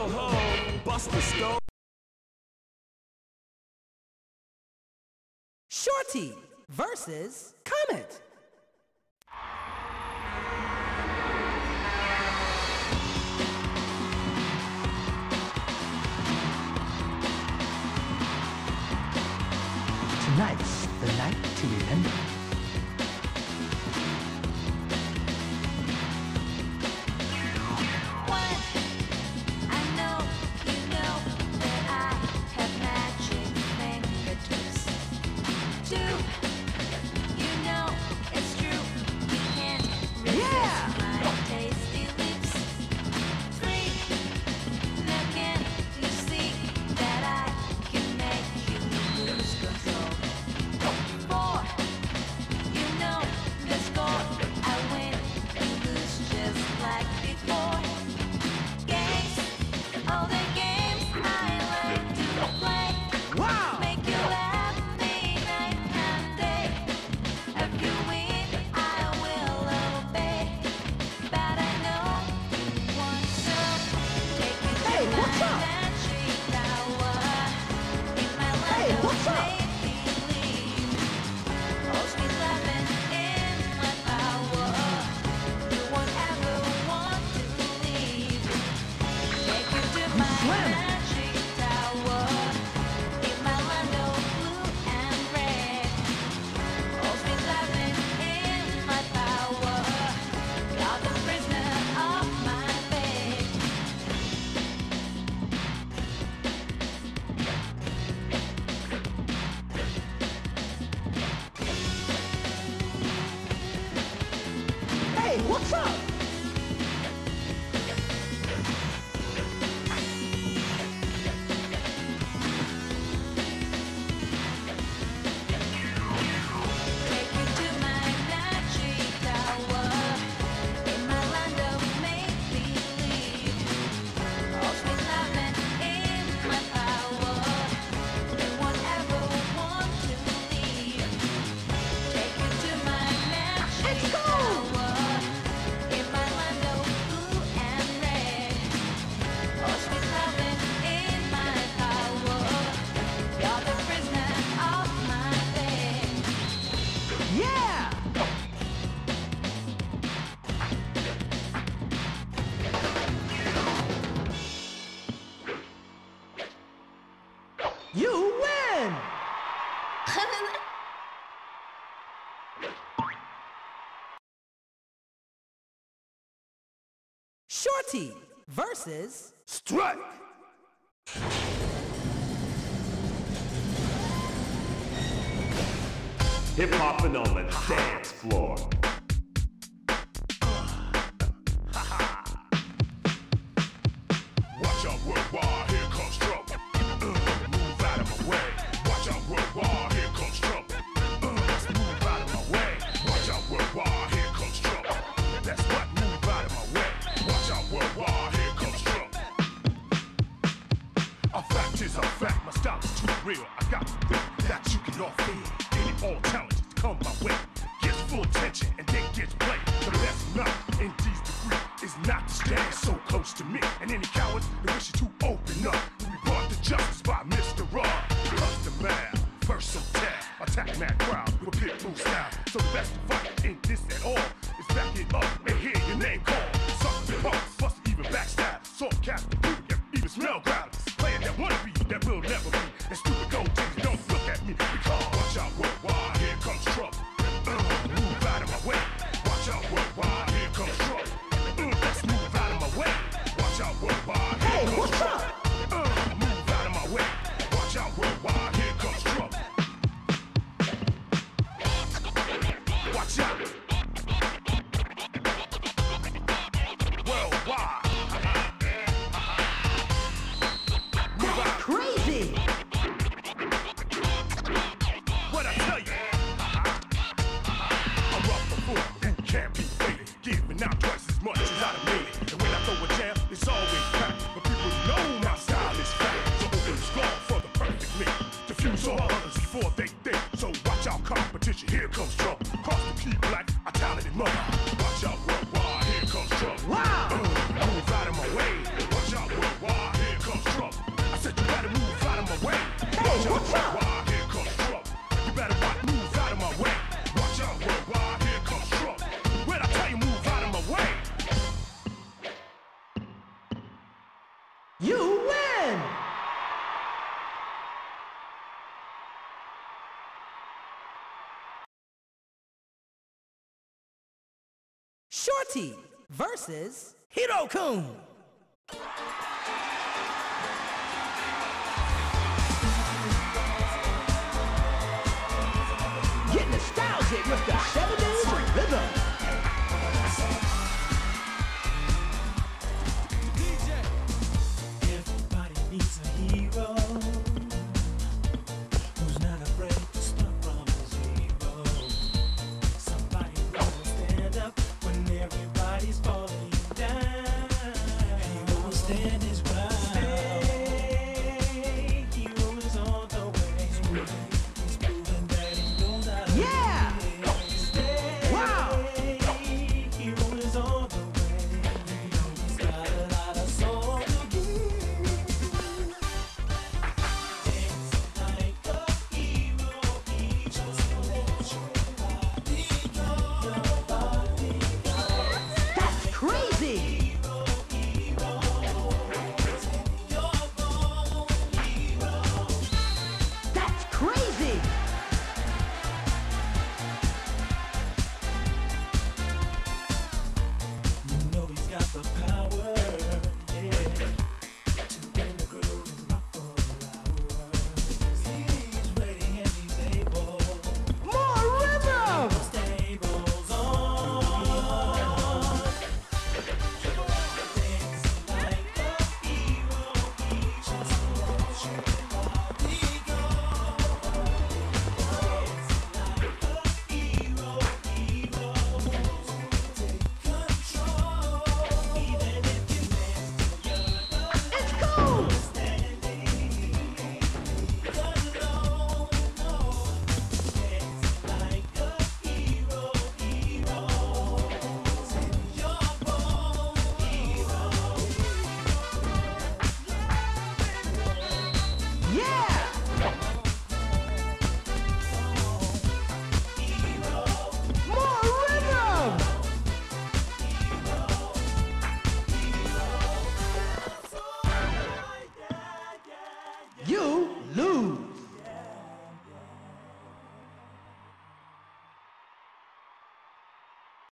go home, bust the stove. Shorty versus Comet. Tonight's the night to remember. One, I know you know that I have magic fingertips. Two, you know it's true, you can't resist my tasty lips. Three, now can you see that I can make you lose control? What's up? You win! Shorty versus Strike! Hip-hop and on the dance floor. Watch out worldwide, here comes trouble. Real, I got the way that you can all feel. Any all challenges come my way. Gets full attention and then gets played. The best mouth in these degree is not to stand so close to me. And any cowards that wish you to open up, we brought to justice by Mr. Raw. Plus the man, first so tag, attack mad crowd with a pit bull style. So the best fight ain't this at all. It's back it up and hear your name called. Suckers and punks, bust even backstab. Soft cats, even smell crowd. Playing that wanna be, that will never be. And stupid gold teeth, don't look at me, because watch out worldwide, here comes trouble. Move out of my way. Watch out worldwide, here comes trouble. Let's move out of my way. Watch out worldwide, here comes trouble. Move out of my way. Watch out worldwide, here comes trouble. Watch out. Worldwide. Move out. Crazy. Here comes trouble. Cross the key black, I talented mother. Watch out worldwide, here comes trouble. Wow! Move out of my way. Watch out worldwide. Shorty versus Hiro-kun. Get nostalgic with the 70s rhythm. DJ. Everybody needs a hero who's not afraid to start from zero. Somebody will stand up when everybody's falling down. Hero will stand his ground. Hero is on the way.